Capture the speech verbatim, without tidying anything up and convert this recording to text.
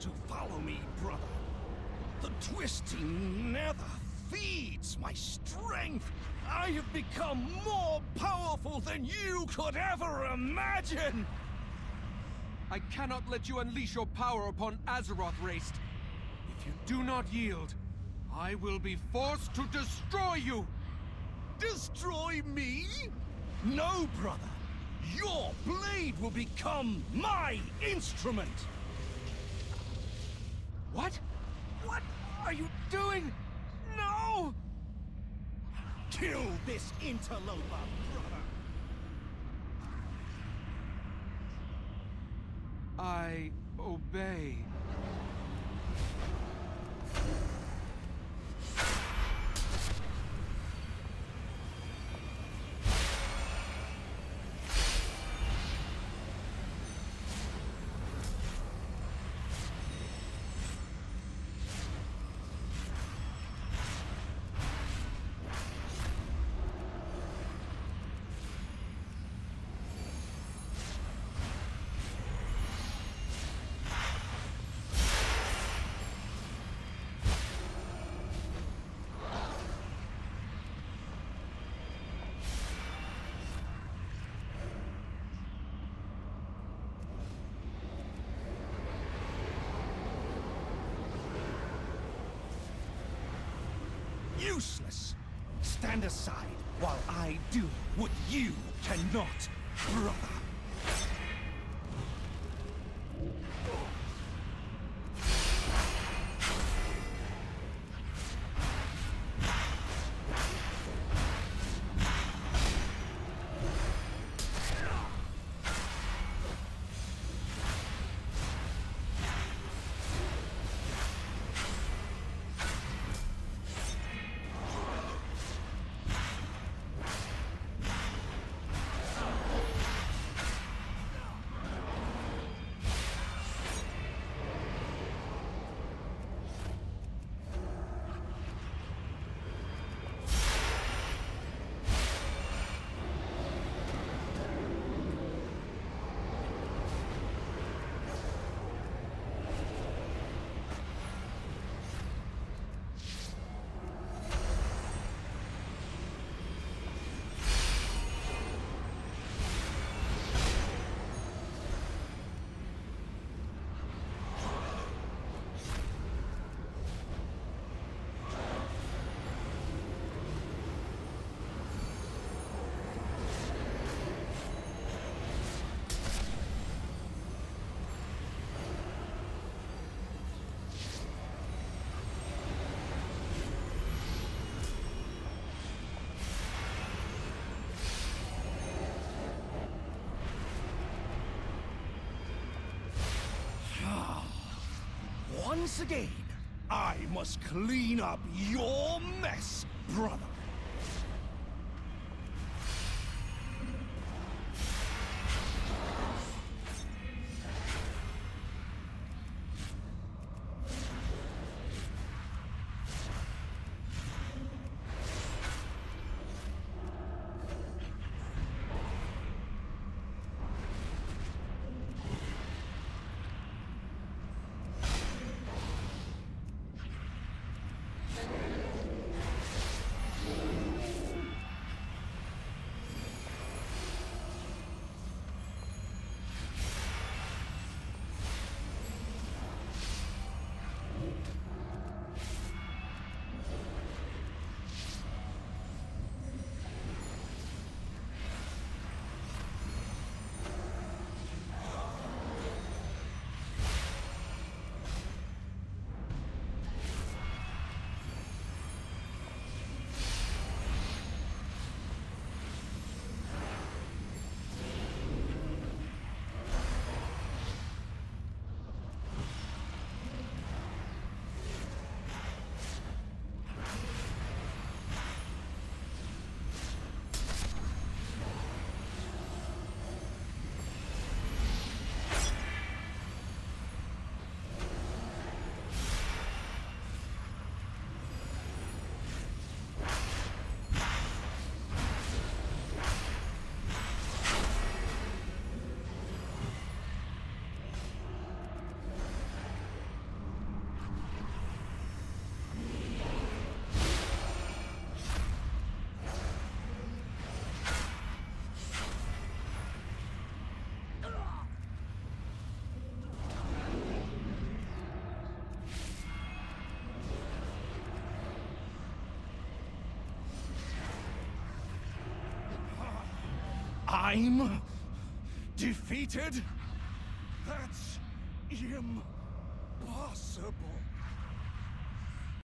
to follow me, brother. The twisting nether feeds my strength. I have become more powerful than you could ever imagine. I cannot let you unleash your power upon Azeroth, Raist. If you do not yield, I will be forced to destroy you! Destroy me? No, brother! Your blade will become my instrument! What? What are you doing? No! Kill this interloper, brother! I obey. Useless! Stand aside while I do what you cannot, brother! Once again, I must clean up your mess, brother. I'm defeated? That's impossible.